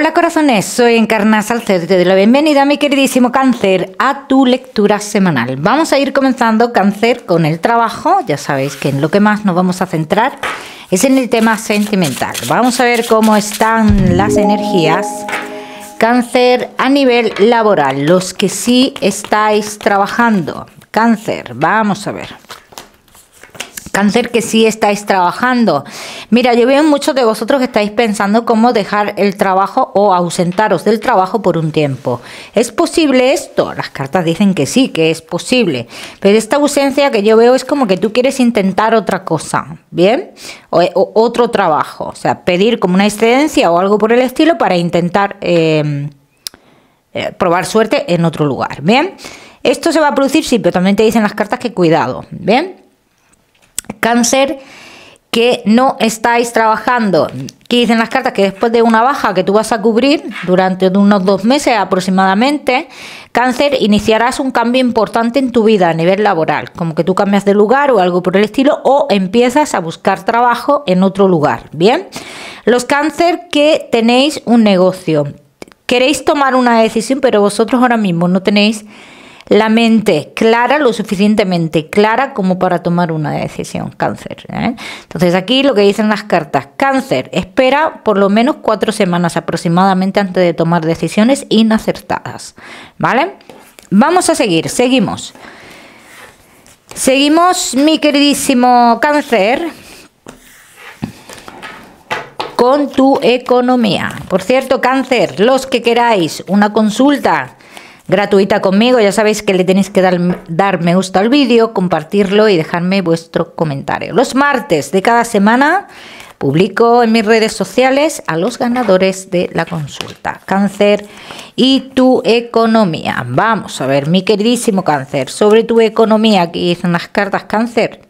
Hola corazones, soy Encarna Salcedo y te doy la bienvenida, mi queridísimo Cáncer, a tu lectura semanal. Vamos a ir comenzando, Cáncer, con el trabajo. Ya sabéis que en lo que más nos vamos a centrar es en el tema sentimental. Vamos a ver cómo están las energías, Cáncer, a nivel laboral, los que sí estáis trabajando. Cáncer, vamos a ver. Cáncer, que sí estáis trabajando. Mira, yo veo muchos de vosotros que estáis pensando cómo dejar el trabajo o ausentaros del trabajo por un tiempo. ¿Es posible esto? Las cartas dicen que sí, que es posible. Pero esta ausencia que yo veo es como que tú quieres intentar otra cosa, ¿bien? O otro trabajo. O sea, pedir como una excedencia o algo por el estilo para intentar probar suerte en otro lugar, ¿bien? Esto se va a producir, sí, pero también te dicen las cartas que cuidado, ¿bien? Cáncer, que no estáis trabajando. ¿Qué dicen las cartas? Que después de una baja que tú vas a cubrir durante unos 2 meses aproximadamente, Cáncer, iniciarás un cambio importante en tu vida a nivel laboral, como que tú cambias de lugar o algo por el estilo, o empiezas a buscar trabajo en otro lugar, ¿bien? Los Cáncer que tenéis un negocio, queréis tomar una decisión, pero vosotros ahora mismo no tenéis la mente clara, lo suficientemente clara como para tomar una decisión, Cáncer, ¿eh? Entonces aquí lo que dicen las cartas, Cáncer, espera por lo menos 4 semanas aproximadamente antes de tomar decisiones inacertadas, ¿vale? Vamos a seguir, seguimos, mi queridísimo Cáncer, con tu economía. Por cierto, Cáncer, los que queráis una consulta gratuita conmigo, ya sabéis que le tenéis que dar me gusta al vídeo, compartirlo y dejarme vuestro comentario. Los martes de cada semana publico en mis redes sociales a los ganadores de la consulta. Cáncer y tu economía. Vamos a ver, mi queridísimo Cáncer, sobre tu economía, aquí dicen las cartas, Cáncer.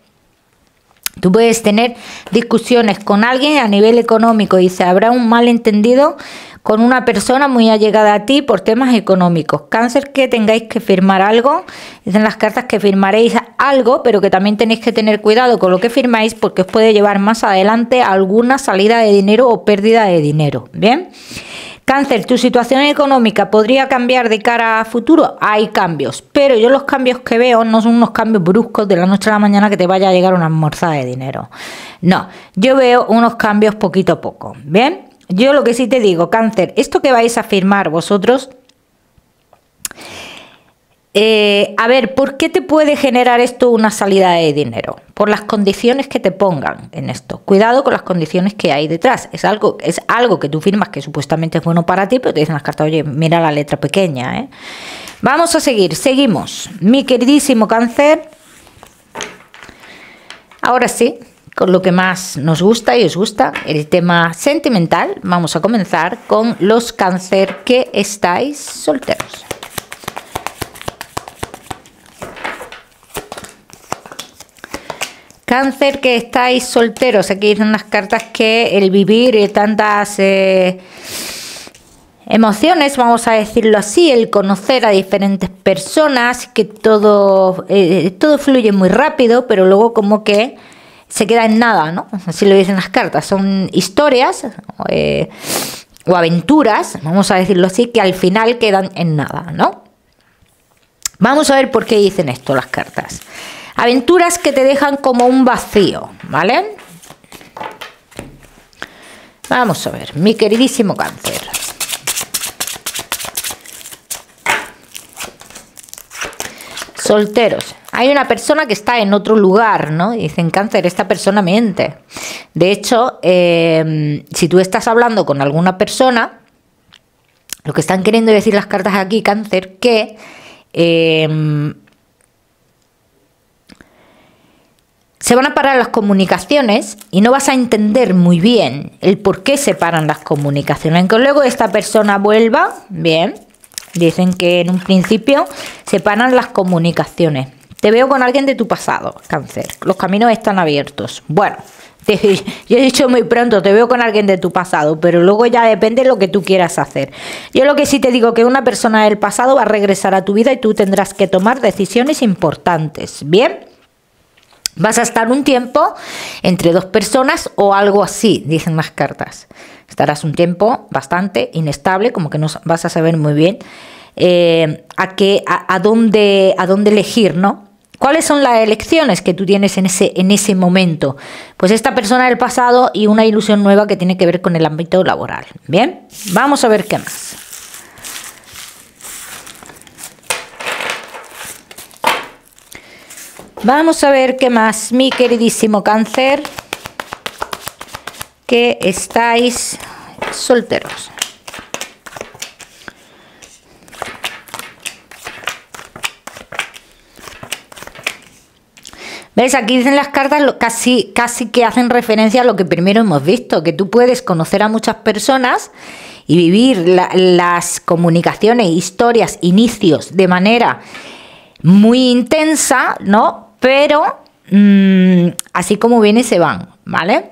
Tú puedes tener discusiones con alguien a nivel económico y se habrá un malentendido con una persona muy allegada a ti por temas económicos. Cáncer, que tengáis que firmar algo. Dicen las cartas que firmaréis algo, pero que también tenéis que tener cuidado con lo que firmáis porque os puede llevar más adelante a alguna salida de dinero o pérdida de dinero. ¿Bien? Cáncer, tu situación económica podría cambiar de cara a futuro. Hay cambios, pero yo los cambios que veo no son unos cambios bruscos de la noche a la mañana que te vaya a llegar una almorzada de dinero. No, yo veo unos cambios poquito a poco. ¿Bien? Yo lo que sí te digo, Cáncer, esto que vais a firmar vosotros, a ver, ¿por qué te puede generar esto una salida de dinero? Por las condiciones que te pongan en esto. Cuidado con las condiciones que hay detrás. Es algo que tú firmas que supuestamente es bueno para ti, pero te dicen las cartas, oye, mira la letra pequeña, ¿eh? Vamos a seguir, seguimos. Mi queridísimo Cáncer, ahora sí, con lo que más nos gusta y os gusta, el tema sentimental. Vamos a comenzar con los Cáncer que estáis solteros. Cáncer que estáis solteros. Aquí dicen las cartas que el vivir tantas emociones, vamos a decirlo así, el conocer a diferentes personas, que todo fluye muy rápido, pero luego como que se queda en nada, ¿no? Así lo dicen las cartas. Son historias o aventuras, vamos a decirlo así, que al final quedan en nada, ¿no? Vamos a ver por qué dicen esto las cartas. Aventuras que te dejan como un vacío, ¿vale? Vamos a ver, mi queridísimo Cáncer. Solteros. Hay una persona que está en otro lugar, ¿no? Y dicen, Cáncer, esta persona miente. De hecho, si tú estás hablando con alguna persona, lo que están queriendo decir las cartas aquí, Cáncer, que se van a parar las comunicaciones y no vas a entender muy bien el por qué se paran las comunicaciones. Aunque luego esta persona vuelva, bien. Dicen que en un principio separan las comunicaciones. Te veo con alguien de tu pasado, Cáncer. Los caminos están abiertos. Bueno, yo he dicho muy pronto, te veo con alguien de tu pasado, pero luego ya depende de lo que tú quieras hacer. Yo lo que sí te digo, que una persona del pasado va a regresar a tu vida y tú tendrás que tomar decisiones importantes, ¿bien? Vas a estar un tiempo entre dos personas o algo así, dicen más cartas. Estarás un tiempo bastante inestable, como que no vas a saber muy bien a dónde elegir, ¿no? ¿Cuáles son las elecciones que tú tienes en ese momento? Pues esta persona del pasado y una ilusión nueva que tiene que ver con el ámbito laboral. Bien, vamos a ver qué más. Vamos a ver qué más, mi queridísimo Cáncer, que estáis solteros. ¿Ves? Aquí dicen las cartas casi que hacen referencia a lo que primero hemos visto, que tú puedes conocer a muchas personas y vivir las comunicaciones, historias, inicios de manera muy intensa, ¿no? Pero así como vienen se van, ¿vale?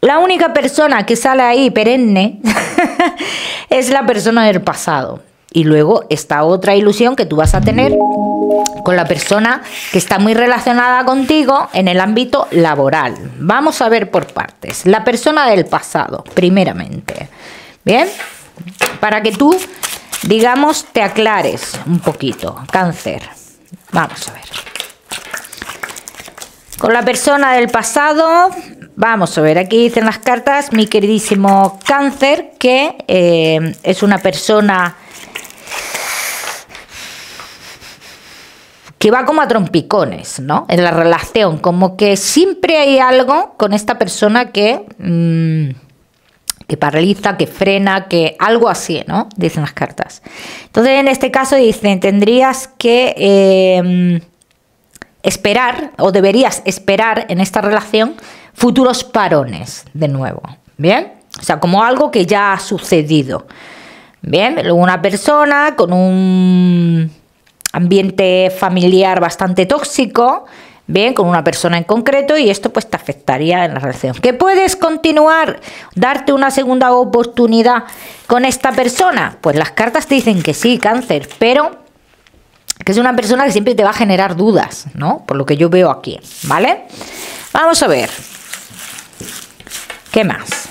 La única persona que sale ahí perenne es la persona del pasado. Y luego está otra ilusión que tú vas a tener con la persona que está muy relacionada contigo en el ámbito laboral. Vamos a ver por partes. La persona del pasado, primeramente. ¿Bien? Para que tú, digamos, te aclares un poquito, Cáncer. Vamos a ver. Con la persona del pasado, vamos a ver, aquí dicen las cartas, mi queridísimo Cáncer, que es una persona que va como a trompicones, ¿no? En la relación, como que siempre hay algo con esta persona que paraliza, que frena, que algo así, ¿no? Dicen las cartas. Entonces, en este caso dicen, tendrías que esperar, o deberías esperar en esta relación, futuros parones de nuevo, ¿bien? O sea, como algo que ya ha sucedido, ¿bien? Luego una persona con un ambiente familiar bastante tóxico, bien, con una persona en concreto, y esto pues te afectaría en la relación. Que puedes continuar, darte una segunda oportunidad con esta persona. Pues las cartas te dicen que sí, Cáncer, pero que es una persona que siempre te va a generar dudas, ¿no? Por lo que yo veo aquí, ¿vale? Vamos a ver. ¿Qué más?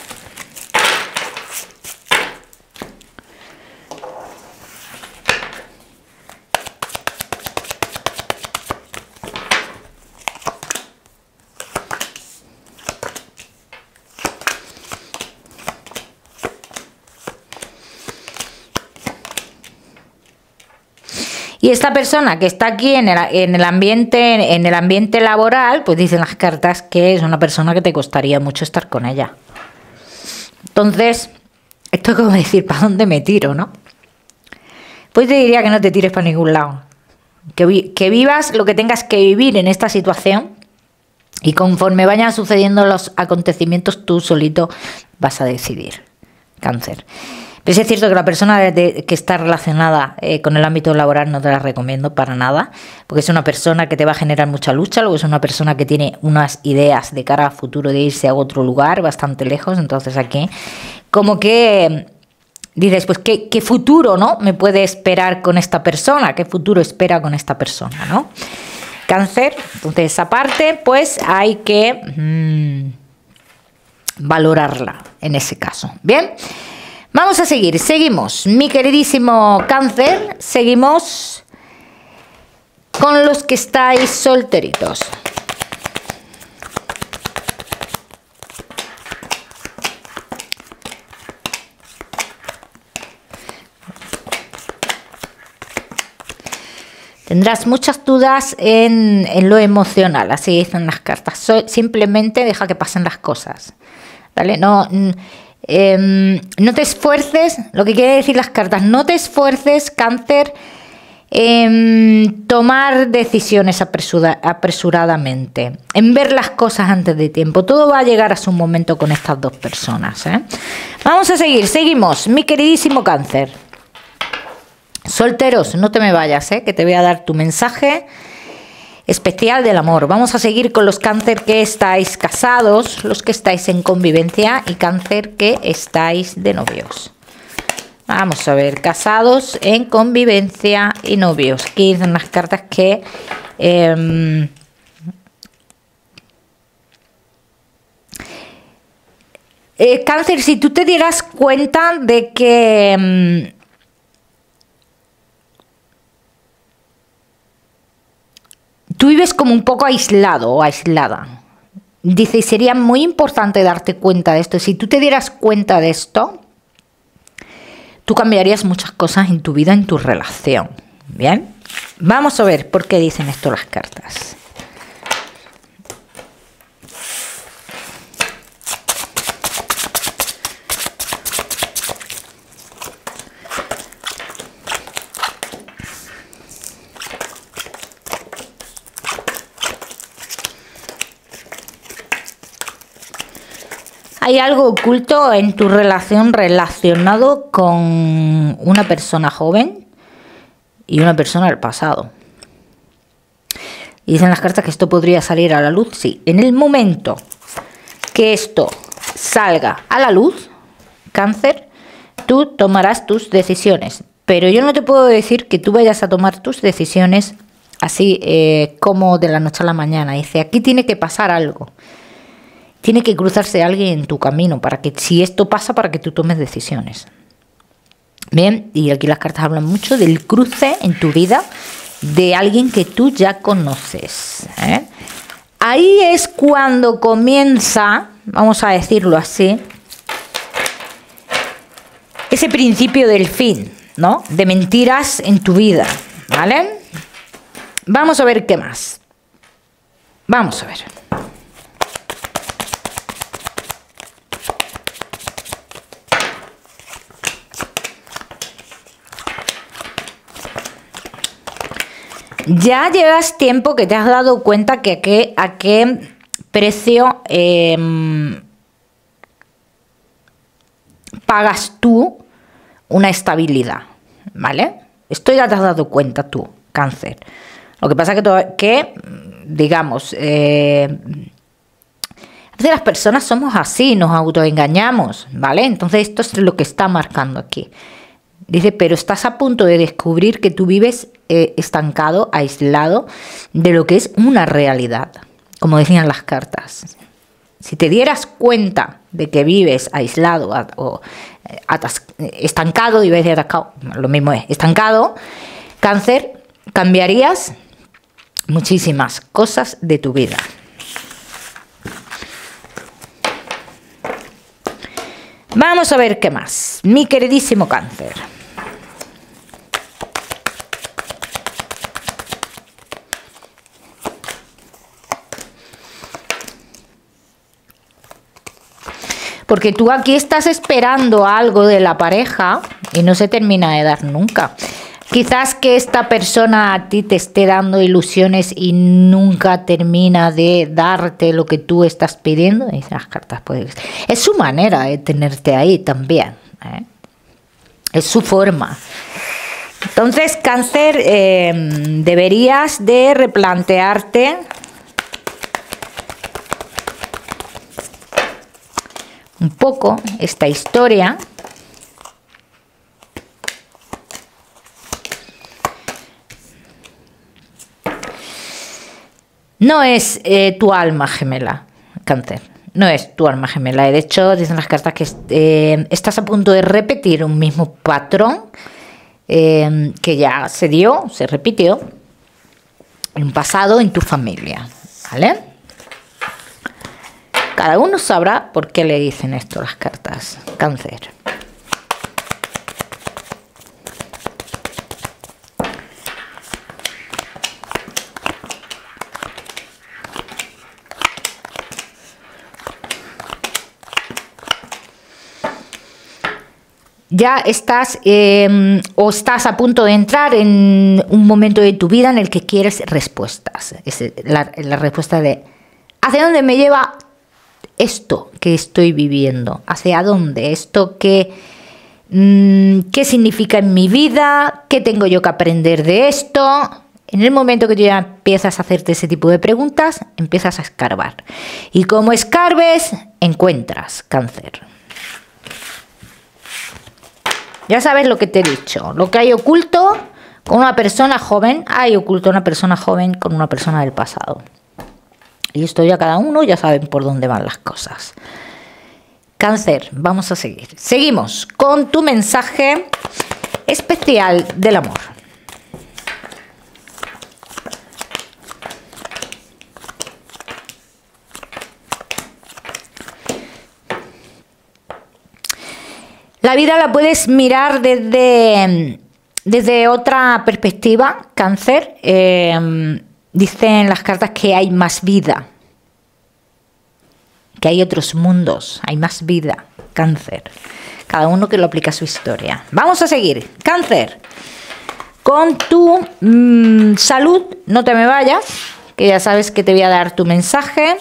Y esta persona que está aquí en el ambiente laboral, pues dicen las cartas que es una persona que te costaría mucho estar con ella. Entonces, esto es como decir, ¿para dónde me tiro, no? Pues te diría que no te tires para ningún lado. Que vivas lo que tengas que vivir en esta situación y conforme vayan sucediendo los acontecimientos, tú solito vas a decidir, Cáncer. Pues es cierto que la persona que está relacionada con el ámbito laboral no te la recomiendo para nada, porque es una persona que te va a generar mucha lucha, luego es una persona que tiene unas ideas de cara a futuro de irse a otro lugar bastante lejos, entonces aquí como que dices, pues ¿qué futuro, ¿no? me puede esperar con esta persona, qué futuro espera con esta persona, ¿no? Cáncer, entonces esa parte pues hay que valorarla en ese caso, ¿bien? Vamos a seguir, seguimos, mi queridísimo Cáncer, seguimos con los que estáis solteritos. Tendrás muchas dudas en lo emocional, así dicen las cartas. Simplemente deja que pasen las cosas, ¿vale? No te esfuerces, lo que quiere decir las cartas, no te esfuerces, Cáncer, en tomar decisiones apresuradamente, en ver las cosas antes de tiempo. Todo va a llegar a su momento con estas dos personas, ¿eh? Vamos a seguir, seguimos, mi queridísimo Cáncer. Solteros, no te me vayas, que te voy a dar tu mensaje especial del amor. Vamos a seguir con los Cáncer que estáis casados, los que estáis en convivencia y Cáncer que estáis de novios. Vamos a ver, casados, en convivencia y novios. Aquí dicen las cartas que Cáncer, si tú te dieras cuenta de que... tú vives como un poco aislado o aislada. Dice, sería muy importante darte cuenta de esto. Si tú te dieras cuenta de esto, tú cambiarías muchas cosas en tu vida, en tu relación. Bien, vamos a ver por qué dicen esto las cartas. ¿Hay algo oculto en tu relación relacionado con una persona joven y una persona del pasado? Y dicen las cartas que esto podría salir a la luz. Sí, en el momento que esto salga a la luz, Cáncer, tú tomarás tus decisiones. Pero yo no te puedo decir que tú vayas a tomar tus decisiones así como de la noche a la mañana. Dice, aquí tiene que pasar algo. Tiene que cruzarse alguien en tu camino para que, si esto pasa, para que tú tomes decisiones. Bien, y aquí las cartas hablan mucho del cruce en tu vida de alguien que tú ya conoces, ¿eh? Ahí es cuando comienza, vamos a decirlo así, ese principio del fin, ¿no? De mentiras en tu vida, ¿vale? Vamos a ver qué más. Vamos a ver. Ya llevas tiempo que te has dado cuenta que a qué precio pagas tú una estabilidad, ¿vale? Esto ya te has dado cuenta tú, Cáncer. Lo que pasa es que digamos, a veces las personas somos así, nos autoengañamos, ¿vale? Entonces esto es lo que está marcando aquí. Dice, pero estás a punto de descubrir que tú vives estancado, aislado de lo que es una realidad, como decían las cartas. Si te dieras cuenta de que vives aislado o estancado, iba a decir atascado, lo mismo es, estancado, Cáncer, cambiarías muchísimas cosas de tu vida. Vamos a ver qué más, mi queridísimo Cáncer. Porque tú aquí estás esperando algo de la pareja y no se termina de dar nunca. Quizás que esta persona a ti te esté dando ilusiones y nunca termina de darte lo que tú estás pidiendo. Esas cartas pueden ser. Es su manera de tenerte ahí también, ¿eh? Es su forma. Entonces, Cáncer, deberías de replantearte un poco esta historia. No es tu alma gemela, Cáncer. No es tu alma gemela. De hecho, dicen las cartas que estás a punto de repetir un mismo patrón que ya se dio, se repitió en un pasado en tu familia, ¿vale? Cada uno sabrá por qué le dicen esto las cartas, Cáncer. Ya estás o estás a punto de entrar en un momento de tu vida en el que quieres respuestas. Es la respuesta de ¿hacia dónde me lleva esto que estoy viviendo? ¿Hacia dónde? ¿Esto que, qué significa en mi vida? ¿Qué tengo yo que aprender de esto? En el momento que tú ya empiezas a hacerte ese tipo de preguntas, empiezas a escarbar. Y como escarbes, encuentras, Cáncer. Ya sabes lo que te he dicho, lo que hay oculto con una persona joven, hay oculto una persona joven con una persona del pasado. Y esto ya cada uno ya saben por dónde van las cosas. Cáncer, vamos a seguir. Seguimos con tu mensaje especial del amor. La vida la puedes mirar desde otra perspectiva, Cáncer. Dicen las cartas que hay más vida, que hay otros mundos, hay más vida, Cáncer. Cada uno que lo aplica a su historia. Vamos a seguir, Cáncer. Con tu salud, no te me vayas, que ya sabes que te voy a dar tu mensaje.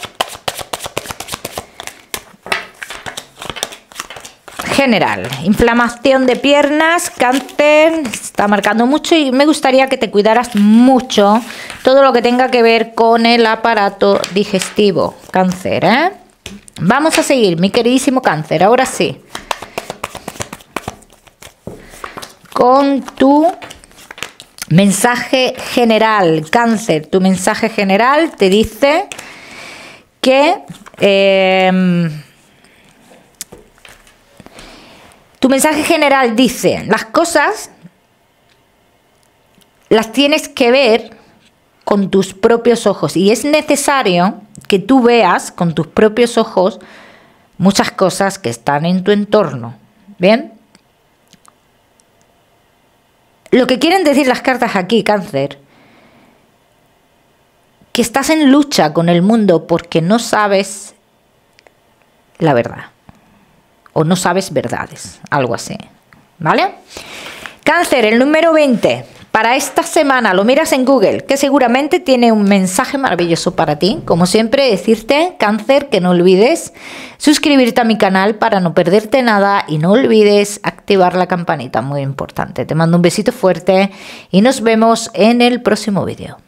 General, inflamación de piernas, Cáncer, está marcando mucho y me gustaría que te cuidaras mucho todo lo que tenga que ver con el aparato digestivo, Cáncer, ¿eh? Vamos a seguir, mi queridísimo Cáncer, ahora sí, con tu mensaje general, Cáncer. Tu mensaje general te dice que... tu mensaje general dice, las cosas las tienes que ver con tus propios ojos y es necesario que tú veas con tus propios ojos muchas cosas que están en tu entorno. ¿Bien? Lo que quieren decir las cartas aquí, Cáncer, que estás en lucha con el mundo porque no sabes la verdad. O no sabes verdades, algo así, ¿vale? Cáncer, el número 20, para esta semana lo miras en Google, que seguramente tiene un mensaje maravilloso para ti. Como siempre, decirte, Cáncer, que no olvides suscribirte a mi canal para no perderte nada y no olvides activar la campanita, muy importante. Te mando un besito fuerte y nos vemos en el próximo vídeo.